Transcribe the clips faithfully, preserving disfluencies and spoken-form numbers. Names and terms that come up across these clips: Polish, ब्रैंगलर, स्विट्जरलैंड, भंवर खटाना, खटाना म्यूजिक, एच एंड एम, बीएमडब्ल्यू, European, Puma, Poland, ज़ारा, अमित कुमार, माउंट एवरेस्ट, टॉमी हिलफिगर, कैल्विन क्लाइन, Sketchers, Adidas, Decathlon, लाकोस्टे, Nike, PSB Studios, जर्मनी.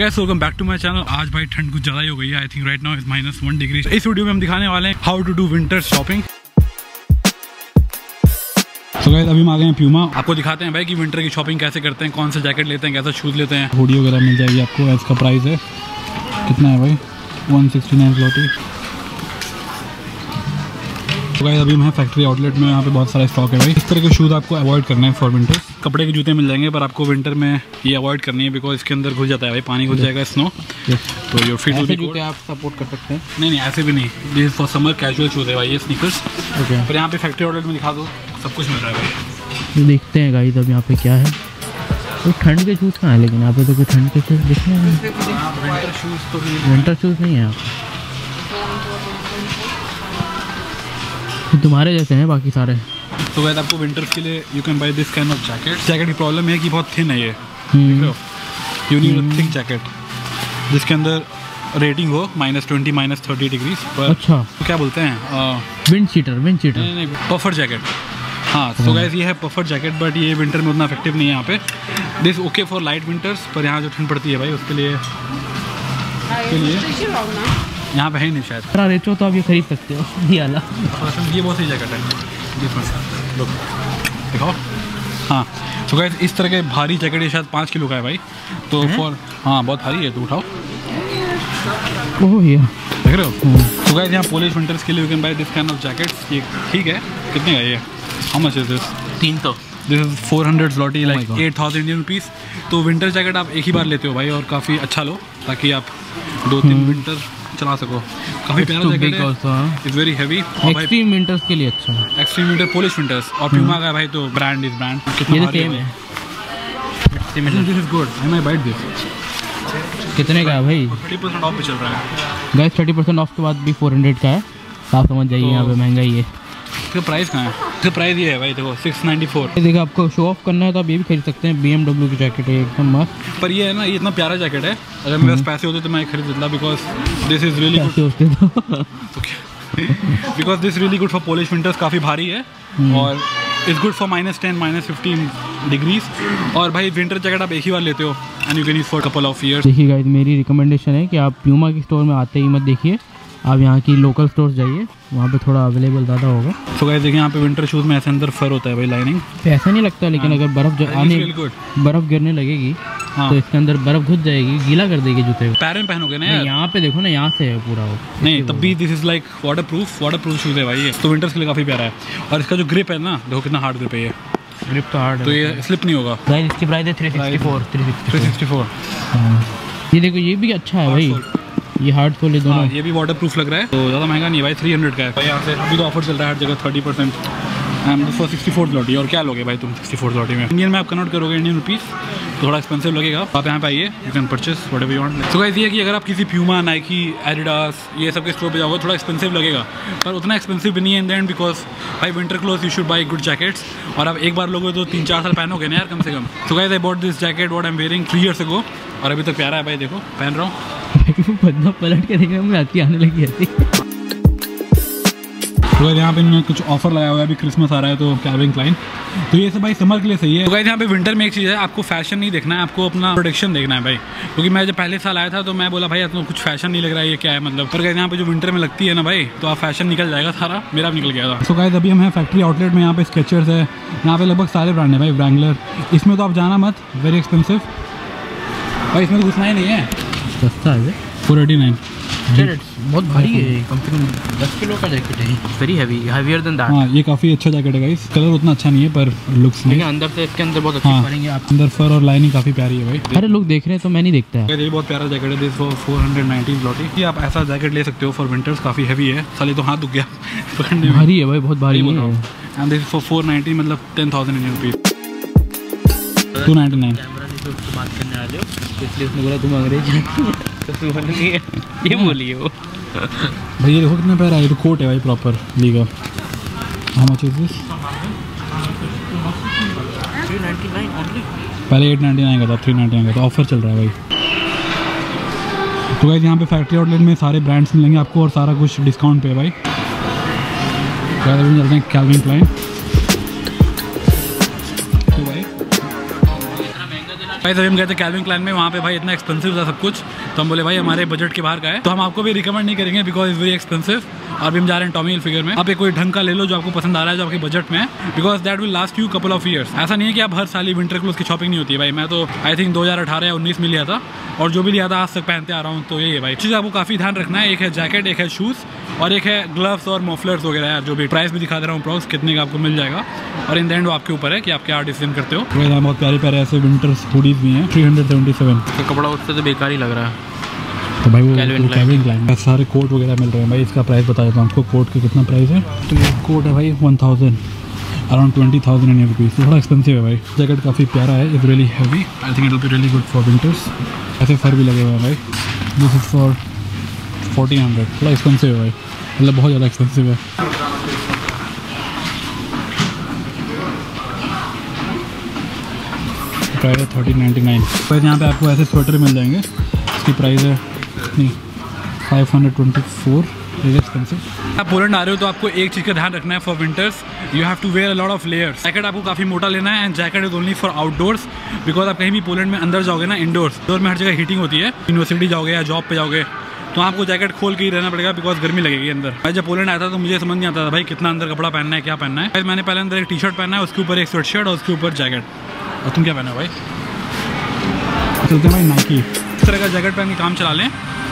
Guys welcome back to my channel. आज भाई ठंड कुछ ज्यादा ही हो गई है। I think right now is minus one degree. इस वीडियो में हम दिखाने वाले हैं how to do winter shopping. So guys अभी हम आ गए हैं प्यूमा। आपको दिखाते हैं भाई कि विंटर की शॉपिंग कैसे करते हैं, कौन से जैकेट लेते हैं, कैसा शूज लेते हैं। हुडी वगैरह मिल जाएगी आपको। इसका प्राइस है कितना है भाई वन सिक्सटी नाइन। तो गाइस अभी मैं फैक्ट्री आउटलेट में, यहाँ पे बहुत सारा स्टॉक है भाई। इस तरह के शूज़ आपको अवॉइड करना है फॉर विंटर। कपड़े के जूते मिल जाएंगे पर आपको विंटर में ये अवॉइड करनी है बिकॉज इसके अंदर घुस जाता है भाई, पानी घुस जाएगा, स्नो। तो योर फीट विल बी, आप सपोर्ट कर सकते हैं। नहीं नहीं ऐसे भी नहीं, this for summer casual shoes है भाई ये स्नीकर्स। ओके पर यहाँ पे फैक्ट्री आउटलेट में दिखा दो, सब कुछ मिल रहा है भाई। देखते हैं गाइस अब यहाँ पे क्या है। तो ठंड के शूज़ कहाँ है, लेकिन यहाँ पे तो कोई ठंड के शूज़ दिखे हैं। विंटर शूज़ नहीं है यहाँ, तुम्हारे जैसे हैं बाकी सारे। तो वैसे आपको विंटर के लिए you can buy this kind of jacket. Jacket की प्रॉब्लम है कि बहुत थिन है ये, देख रहे हो। You need a thick jacket जिसके अंदर रेटिंग हो minus twenty minus thirty degrees पर। अच्छा तो क्या बोलते हैं विंड सीटर, विंड सीटर नहीं, पफर जैकेट। हाँ तो गाइस ये है पफर जैकेट बट ये विंटर में उतना इफेक्टिव नहीं है। यहाँ पे this okay for light winters पर यहाँ जो ठंड पड़ती है भाई उसके लिए यहाँ पे है ही नहीं शायद। अरे रेचो तो आप ये खरीद सकते हो ये वाला। ये बहुत सही जैकेट है, दिखाओ। हाँ तो गाइस इस तरह के भारी जैकेट ये शायद पाँच किलो का है भाई। तो फॉर हाँ बहुत भारी है, तो उठाओ। ओह ये देख रहे हो। तो गाइस यहाँ पोलिश विंटर्स के लिए you can buy this kind of jacket. ये ठीक है, कितने का ये, हाउ मच इज दिस? तीन सौ। This is four hundred zloty like eight thousand Indian rupees. तो विंटर जैकेट आप एक ही बार लेते हो भाई और काफ़ी अच्छा लो ताकि आप दो तीन विंटर चला सको। काफी प्यारा जैकेट है, it's very heavy. Extreme winters के लिए अच्छा है, एक्सट्रीम विंटर पोलिश विंटर्स। और प्यूमा का भाई तो ब्रांड इज ब्रांड, ये सेम है। This is good, I my bite this. कितने का है भाई? थर्टी परसेंट ऑफ पे चल रहा है गाइस। थर्टी परसेंट ऑफ के बाद भी फोर हंड्रेड का है। आप समझ जाइए यहां पे महंगाई है। इसका प्राइस कहां है? इसका प्राइस ये है भाई देखो सिक्स नाइंटी फोर। ये देखो आपको शो ऑफ करना है तो आप ये भी खरीद सकते हैं। बीएमडब्ल्यू की जैकेट है एकदम मस्त। पर ये है ना ये इतना प्यारा जैकेट है, अगर मेरे पास पैसे होते तो मैं खरीद लेता because this is really good. Because this really good for Polish winters. काफ़ी भारी है और it's good for minus ten minus fifteen degrees. और भाई विंटर जैकेट आप एक ही बार लेते हो and you can use for couple of years. देखिए गाइस मेरी रिकमेंडेशन है कि आप प्यूमा की स्टोर में आते ही मत देखिए, आप यहाँ की लोकल स्टोर्स जाइए, वहाँ पे थोड़ा अवेलेबल ज़्यादा होगा। तो गाइस देखिए यहाँ पे विंटर शूज़ में ऐसे अंदर फर होता है भाई, लाइनिंग पे ऐसा नहीं लगता लेकिन अगर बर्फ़ आने बर्फ़ गिरने लगेगी हाँ। तो इसके अंदर बर्फ़ घुस जाएगी, गीला कर देगी जूते को। पैर में पहनोगे ना यहाँ पे देखो ना, यहाँ से है पूरा वो नहीं, तब भी this is like waterproof waterproof shoes है भाई ये। तो विंटर्स के लिए काफ़ी प्यारा है और इसका जो ग्रिप है ना देखो कितना हार्ड ग्रिप है ये। ग्रिप तो हार्ड है तो ये स्लिप नहीं होगा। गाइस इसकी प्राइस है थ्री सिक्सटी फोर। ये देखो ये भी अच्छा है भाई, ये हार्ड सोल है दोनों। ये भी वाटर प्रूफ लग रहा है तो ज़्यादा महंगा नहीं भाई, थ्री हंड्रेड का है भाई। यहाँ से अभी तो ऑफर चल रहा है हर जगह thirty percent. M for sixty four zloty. और क्या लोगे भाई तुम सिक्सटी फोर लॉटी में? इंडियन में आप कन्वर्ट करोगे इंडियन रुपीज़ तो थोड़ा एक्सपेंसिव लगेगा। आप यहाँ पे आइए, you can purchase whatever you want. तो गाइस ये कि अगर आप किसी प्यूमा, नाइकी, एडिडास ये सब के स्टोर पर जाओगे थोड़ा एक्सपेंसिव लगेगा पर उतना एक्सपेंसिव भी नहीं है इन द एंड बिकॉज भाई winter cloth you should buy good jackets. और आप एक बार लोगे तो तीन चार साल पहनोगे ना यार कम से कम। तो guys I bought this jacket what I am wearing three years ago और अभी तो प्यारा है भाई, देखो पहन रहा हूँ। बंदा पलट के देखने में आती आने लगी आती। तो गाइस यहाँ पे इन्होंने कुछ ऑफर लगाया हुआ है, अभी क्रिसमस आ रहा है तो कैल्विन क्लाइन। तो ये सब भाई समर के लिए सही है। तो गाइस यहाँ पे विंटर में एक चीज़ है, आपको फैशन नहीं देखना है, आपको अपना प्रोडक्शन देखना है भाई। क्योंकि तो मैं जब पहले साल आया था तो मैं बोला भाई आपको कुछ फैशन नहीं लग रहा है, ये क्या है मतलब। पर गाइस यहाँ पे जो विंटर में लगती है ना भाई तो आप फैशन निकल जाएगा सारा, मेरा निकल गया था। तो गाइस अभी हम हैं फैक्ट्री आउटलेट में, यहाँ पे स्केचर्स है, यहाँ पे लगभग सारे ब्रांड है भाई। ब्रैंगलर इसमें तो आप जाना मत, वेरी एक्सपेंसिव भाई, इसमें घुसना ही नहीं है। सस्ता है फोर एटी नाइन। बहुत भारी है, कम से कम दस किलो का जैकेट है, very heavy, heavier than that. हाँ ये काफ़ी अच्छा जैकेट है गाइस। कलर उतना अच्छा नहीं है पर लुक्स नहीं, अंदर से इसके अंदर बहुत अच्छी करेंगे आप। अंदर फर और लाइनिंग काफ़ी प्यारी है भाई। अरे लोग देख रहे हैं तो मैं नहीं देखता है। ये बहुत प्यारा जैकेट है, this for four ninety zloty. कि आप ऐसा जैकेट ले सकते हो फॉर विंटर्स, काफ़ी हैवी है। साले तो हाथ दुख गया पकड़ने, भारी है भाई, बहुत भारी है। And this for four ninety मतलब ten thousand Indian rupees, two ninety nine. तो बात करने वाले हो इसलिए उसने बोला तुम अंग्रेज ये बोलिए वो भाई। ये देखो कितना प्यारा है, तो कोट है भाई प्रॉपर लीगा। How much is this? Three ninety nine only. पहले एट नाइंटी नाइन का था, थ्री नाइंटी नाइन का था, ऑफर चल रहा है भाई। तो गाइस यहाँ पे फैक्ट्री आउटलेट में सारे ब्रांड्स मिलेंगे आपको और सारा कुछ डिस्काउंट पे है भाई। चलते हैं कैल्विन क्लाइन। भाई तभी हम कहते कैल्विन क्लाइन में, वहाँ पे भाई इतना एक्सपेंसिव था सब कुछ, तो हम बोले भाई हमारे बजट के बाहर का है, तो हम आपको भी रिकमेंड नहीं करेंगे बिकॉज इज़ वेरी एक्सपेंसिव। और भी हम जा रहे हैं टॉमी हिलफिगर में, आप एक कोई ढंग का ले लो जो आपको पसंद आ रहा है, जो आपके बजट में है, because that will last you couple of years. ऐसा नहीं है कि आप हर साल ही विंटर क्लोज की शॉपिंग नहीं होती है भाई। मैं तो आई थिंक दो हज़ार अठारह या उन्नीस में लिया था, और जो भी लिया था आज तक पहनते आ रहा हूँ। तो यही है भाई, चीज़ आपको काफ़ी ध्यान रखना है। एक है जैकेट, एक है शूज़, और एक है ग्लव्स और मफलर्स वगैरह। जो भी प्राइस भी दिखा दे रहा हूँ प्रॉक्स कितने का आपको मिल जाएगा, और इन द एंड वो आपके ऊपर है कि आप क्या डिसीजन करते हो। बहुत प्यारे प्यारे ऐसे विंटर्स हुडीज भी हैं, थ्री हंड्रेड सेवेंटी सेवन। तो कपड़ा उससे तो बेकार ही लग रहा है। तो भाई वो कैल्विन क्लाइन सारे कोट वगैरह मिल रहे हैं भाई। इसका प्राइस बता देता हूँ आपको, कोट का कितना प्राइस है। तो ये कोट है भाई one thousand around twenty thousand Indian rupees, थोड़ा एक्सपेंसिव है भाई। जैकेट काफ़ी प्यारा है, is really heavy, I think it will be really good for winters. ऐसे फर भी लगे हुए हैं भाई। This is for fourteen hundred, थोड़ा एक्सपेंसिव है भाई, मतलब बहुत ज़्यादा एक्सपेंसिव है। प्राइस है थर्टीन नाइन्टी नाइन। प्राइस यहाँ पे आपको ऐसे स्वेटर मिल जाएंगे, इसकी प्राइस है नहीं फाइव हंड्रेड ट्वेंटी फोर। आप पोलैंड आ रहे हो तो आपको एक चीज़ का ध्यान रखना है for winters, you have to wear a lot of layers. Jacket आपको काफ़ी मोटा लेना है, and jacket is only for outdoors, because आप कहीं भी पोलैंड में अंदर जाओगे ना, इंडोर्स इंडोर में हर जगह हीटिंग होती है। यूनिवर्सिटी जाओगे या जॉब पे जाओगे तो आपको जैकेट खोल के ही रहना पड़ेगा, बिकॉज गर्मी लगेगी अंदर। मैं जब पोलैंड आया था तो मुझे समझ नहीं आता था भाई कितना अंदर कपड़ा पहनना है, क्या पहनना है। मैंने पहले अंदर एक टी शर्ट पहना है, उसके ऊपर एक स्वेट शर्ट और उसके ऊपर जैकेट। और तुम क्या पहना भाई? चलते हैं भाई नाइकी। इस तरह का जैकेट पहन के काम चला लें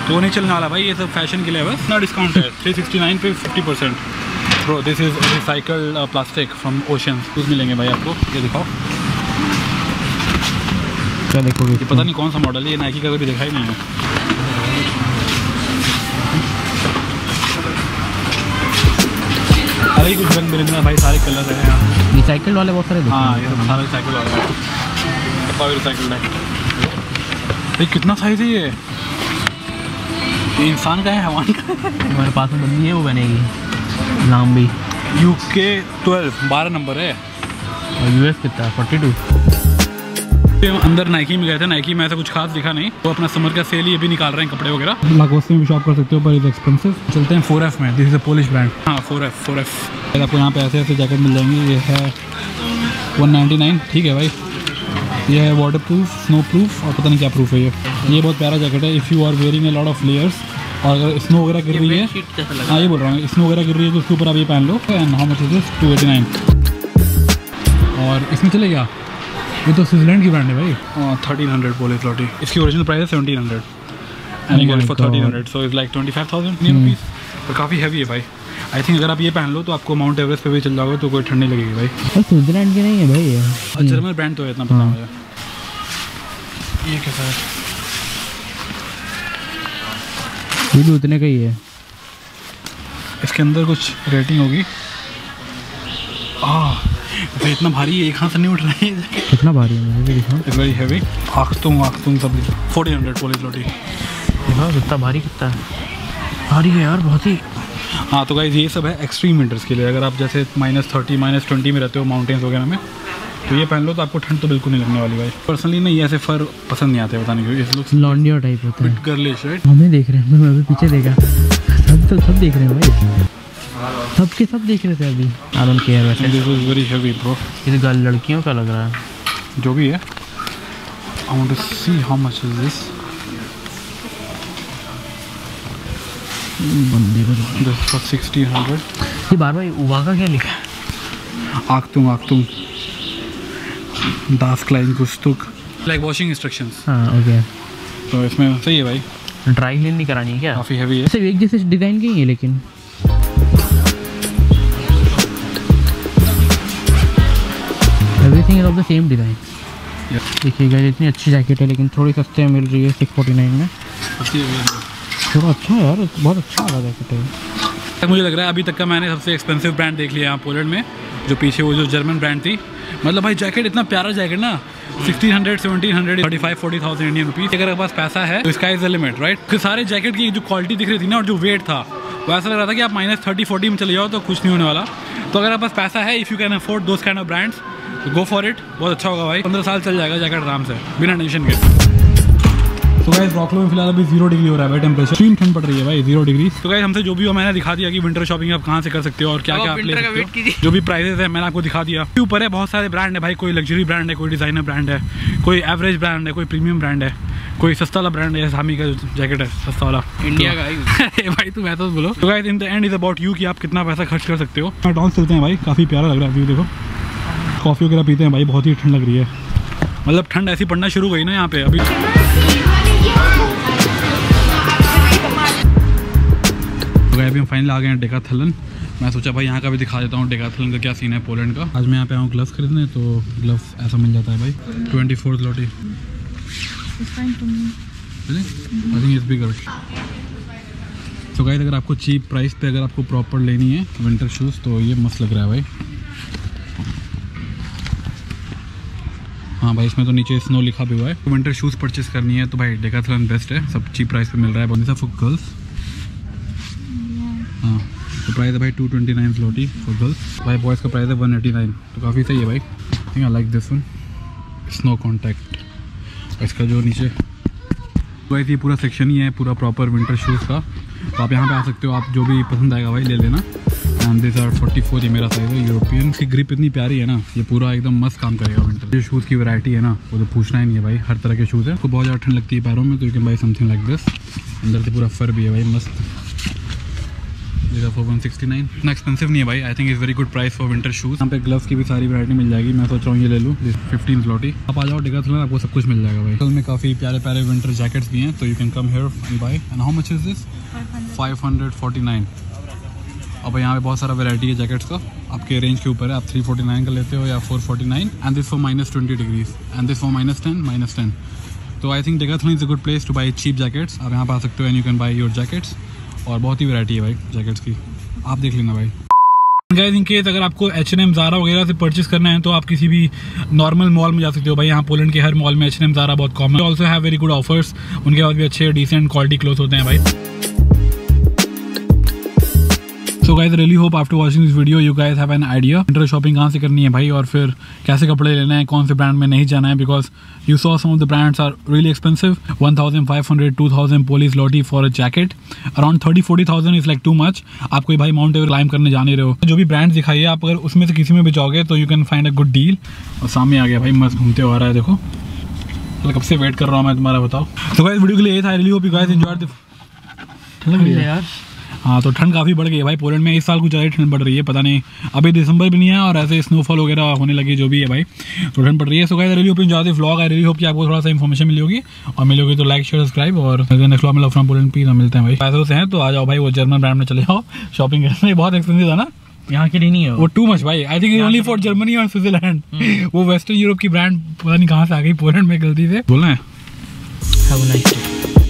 तो नहीं चलने वाला भाई, ये सब फैशन के लिए बस। इतना डिस्काउंट है थ्री सिक्सटी नाइन पे fifty percent. Bro this is recycled plastic from ocean, कुछ मिलेंगे भाई आपको। ये दिखाओ, क्या देखोगे? ये पता नहीं कौन सा मॉडल है, ये नाइकी का कभी देखा ही नहीं है। अरे कुछ रंग बिरंगा भाई, सारे कलर हैं यहाँ, रिसाइकल्ड वाले बहुत सारे। हाँ ये सारे रिसाइकल्ड वाले हैं, रिसाइकल्ड है। एक कितना साइज है ये? इंसान का है, हवान का हमारे पास में बंदी है, वो बनेगी नाम भी। यू के ट्वेल्व बारह नंबर है, और यू एस कितना फोर्टी टू। हम अंदर नाइकी में गए थे, नाइकी में ऐसा कुछ खास दिखा नहीं। वो अपना समर का सेल ही अभी निकाल रहे हैं कपड़े वगैरह। लाकोस्टे में भी शॉप कर सकते हो पर इज एक्सपेंसिव। चलते हैं फोर एफ में, this is a Polish brand. हाँ फोर एफ फोर एफ आपको यहाँ पे ऐसे ऐसे जैकेट मिल जाएंगे। ये है वन नाइन्टी नाइन, ठीक है भाई। ये है वाटर प्रूफ, स्नो प्रूफ और पता नहीं क्या प्रूफ है ये। ये बहुत प्यारा जैकेट है if you are wearing a lot of layers, और अगर स्नो वगैरह गिर रही है। हाँ ये बोल रहा हूँ, स्नो वगैरह गिर रही है तो उसके ऊपर आप ये पहन लो। And how much is this? Two eighty nine. और इसमें चले गया, ये तो स्विट्जरलैंड की ब्रांड है भाई। थर्टीन हंड्रेड पोलिस लॉटी, इसकी ओरिजिनल प्राइस है seventeen hundred and you get for thirteen hundred, so is like twenty five thousand Indian rupees. तो काफ़ी हैवी है भाई। आई थिंक अगर आप ये पहन लो तो आपको माउंट एवरेस्ट पे भी चल जाओगे तो कोई ठंड नहीं लगेगी भाई। स्विट्जरलैंड की नहीं है भाई ये, जर्मन ब्रांड तो है इतना पता मुझे। ये कैसा है? ये उतने का ही है, इसके अंदर कुछ रेटिंग होगी। आह तो इतना भारी है, एक हाथ से नहीं उठ रहा है। कितना भारी है ये देखो, इट्स वेरी हैवी। आखतुम आखतुम सब फोर्टीन हंड्रेड पोलिस लॉटी। यार कितना भारी, कितना भारी है यार, बहुत ही। हाँ तो गाइस ये सब है एक्सट्रीम विंटर्स के लिए। अगर आप जैसे माइनस थर्टी माइनस ट्वेंटी में रहते हो माउंटेन्स वगैरह में, तो ये पहन लो तो आपको ठंड तो बिल्कुल नहीं लगने वाली भाई। पर्सनली ना ये ऐसे फर पसंद नहीं आते, पता नहीं क्यों। लॉन्डियर टाइप होता है, गर्लिश राइट। हमें देख रहे हैं, मैं अभी पीछे देखा, सब तो सब देख रहे हैं भाई, सब के सब देख रहे थे अभी। आई डोंट केयर वैसे, this is very heavy bro. ये गर्ल लड़कियों का लग रहा है जो भी है। I want to see how much is this. ये बार बार उबा का क्या लिखा है? आखतुम आखतुम दास क्लाइन गुस्तुक, लाइक वॉशिंग इंस्ट्रक्शंस। हाँ ओके, तो इसमें सही है भाई। ड्राई क्लीन नहीं करानी है क्या? काफ़ी हैवी है, सिर्फ एक जैसे डिज़ाइन की है लेकिन। Everything is of the same design. देखिएगा इतनी अच्छी जैकेट है लेकिन थोड़ी सस्ते में मिल रही है सिक्स फोर्टी नाइन में। थोड़ा अच्छा है यार, बहुत अच्छा लगा जैकेट है। मुझे लग रहा है अभी तक का मैंने सबसे एक्सपेंसिव ब्रांड देख लिया यहाँ पोलैंड में। जो पीछे वो जो जर्मन ब्रांड थी, मतलब भाई जैकेट इतना प्यारा जैकेट ना, sixteen hundred seventeen hundred thirty five forty thousand Indian rupees. अगर आपके पास पैसा है तो sky is the limit right. तो सारे जैकेट की जो क्वालिटी दिख रही थी ना और जो वेट था, वो ऐसा लग रहा था कि आप माइनस थर्टी फोर्टी में चले जाओ तो कुछ नहीं होने वाला। तो अगर आप पास पैसा है, if you can afford those kind of brands, go for it, बहुत अच्छा होगा भाई। पंद्रह साल चल जाएगा जैकेट आराम से बिना टेंशन के। तो गाइस रॉकलो में फिलहाल अभी जीरो डिग्री हो रहा है भाई टेम्परेचर, तीन ठंड पड़ रही है भाई जीरो डिग्री। तो गाइस हमसे जो भी हो मैंने दिखा दिया कि विंटर शॉपिंग आप कहाँ से कर सकते हो और क्या क्या आप ले सकते हो, जो भी प्राइसेस है मैंने आपको दिखा दिया। ऊपर है बहुत सारे ब्रांड है भाई, कोई लग्जरी ब्रांड है, कोई डिजाइनर ब्रांड है, कोई एवरेज ब्रांड है, कोई प्रीमियम ब्रांड है, कोई सस्ता वाला ब्रांड है, सामी का जैकेट है सस्ता वाला इंडिया का है भाई। तुम ऐसा बोलो। तो guys in the end is about you कि आप कितना पैसा खर्च कर सकते हो। डॉन्स चलते हैं भाई, काफ़ी प्यारा लग रहा है व्यू, देखो कॉफ़ी वगैरह पीते हैं भाई, बहुत ही ठंड लग रही है, मतलब ठंड ऐसी पड़ना शुरू हुई ना यहाँ पे अभी। तो अभी हम फाइनल आ गए हैं डेकाथलन। मैं सोचा भाई यहाँ का भी दिखा देता हूँ डेकाथलन का क्या सीन है पोलैंड का। आज मैं यहाँ पे आया हूँ ग्लव्स खरीदने, तो ग्लव्स ऐसा मिल जाता है भाई ट्वेंटी फोर्थ लॉटी। तो गाइस अगर आपको चीप प्राइस पे अगर आपको प्रॉपर लेनी है विंटर शूज़ तो ये मस्त लग रहा है भाई। हाँ भाई इसमें तो नीचे स्नो लिखा भी हुआ है। विंटर शूज़ परचेस करनी है तो भाई डेकाथलॉन बेस्ट है, सब चीप प्राइस पे मिल रहा है बहुत फॉर गर्ल्स। हाँ तो प्राइस है भाई two twenty nine zloty for girls, भाई बॉयज़ का प्राइस है वन एटी नाइन, तो काफ़ी सही है भाई। I think I like this one snow contact, इसका जो नीचे भाई ये पूरा सेक्शन ही है पूरा प्रॉपर विंटर शूज़ का, तो आप यहाँ पे आ सकते हो, आप जो भी पसंद आएगा भाई ले लेना। And this are forty four ये मेरा साइज़ है यूरोपियन, की ग्रिप इतनी प्यारी है ना, ये पूरा एकदम मस्त काम करेगा विंटर। जो शूज़ की वैरायटी है ना वो तो पूछना ही नहीं है भाई, हर तरह के शूज़ है। उसको बहुत ज़्यादा ठंड लगती है पैरों में, तो you can buy something like this. अंदर से पूरा फर भी है भाई मस्त, फॉर वन सिक्सटी नाइन, इतना एक्सपेंसिव नहीं है भाई। I think is very good price for winter shoes. यहाँ पे ग्लव्स की भी सारी वैरायटी मिल जाएगी, मैं सोच रहा हूँ ये ले लूँ फिफ्टीन स्लॉटी। आप आ जाओ डेकाथलॉन, आपको सब कुछ मिल जाएगा भाई। कल में काफ़ी प्यारे प्यारे विंटर जैकेट्स भी हैं, तो you can come here and buy. And how much is this? Five hundred forty nine. अब यहाँ पे बहुत सारा वैरायटी है जैकेट्स का, आपके रेंज के ऊपर है, आप थ्री फोर्टी नाइन का लेते हो या four forty nine. And this for minus twenty degrees and this for minus ten minus ten. तो I think Decathlon is a good place to buy cheap jackets. आप यहाँ पर आ सकते हो and you can buy your jackets, और बहुत ही variety है भाई जैकेट्स की, आप देख लेना भाई। गाइस इन केस अगर आपको एच एंड एम ज़ारा वगैरह से परचेस करना है तो आप किसी भी नॉर्मल मॉल में जा सकते हो भाई। यहाँ पोलैंड के हर मॉल में एच एंड एम ज़ारा बहुत कॉमन है, also have very good offers, उनके पास भी अच्छे डिसेंट क्वालिटी क्लोथ होते हैं भाई। So guys really hope after watching this video you guys have an idea winter shopping कहाँ से करनी है भाई, और फिर कैसे कपड़े लेने हैं, कौन से ब्रांड में नहीं जाना है, because you saw some of the brands are really expensive. One thousand five hundred two thousand Polish zloty for a jacket, around thirty forty thousand is like too much. आपको भाई माउंट एवर क्लाइम करने जाने रहे हो, जो भी brand दिखाइए आप अगर उसमें से किसी में भी जाओगे तो you can find a good deal. और सामने आ गया भाई मस्त घूमते हुए आ रहा है, देखो मतलब कब से वेट कर रहा हूँ मैं तुम्हारा, बताओ। तो गाइस वीडियो के लिए था, really hope you guys enjoyed the. हाँ तो ठंड काफ़ी बढ़ गई है भाई पोलैंड में, इस साल कुछ ज़्यादा ठंड बढ़ रही है, पता नहीं अभी दिसंबर भी नहीं है और ऐसे स्नोफॉल वगैरह होने लगी जो भी है भाई, तो ठंड पड़ रही है। So guys I really hope you enjoy the vlog, I really hope कि आपको थोड़ा सा इन्फॉर्मेशन मिली होगी, और मिली होगी तो लाइक शेयर सब्सक्राइब। और नेक्स्ट व्लॉग में लव फ्रॉम पोलैंड, प्लीज मिलते हैं भाई। पैसे होते हैं तो आ जाओ भाई वो जर्मन ब्रांड में चले जाओ शॉपिंग करने, बहुत एक्सपेंसिव है ना यहाँ के लिए नहीं है वो, टू मच भाई। I think only for जर्मनी और स्विट्जरलैंड, वो वेस्टर्न यूरोप की ब्रांड पता नहीं कहाँ से आ गई पोलैंड में गलती से। बोलना है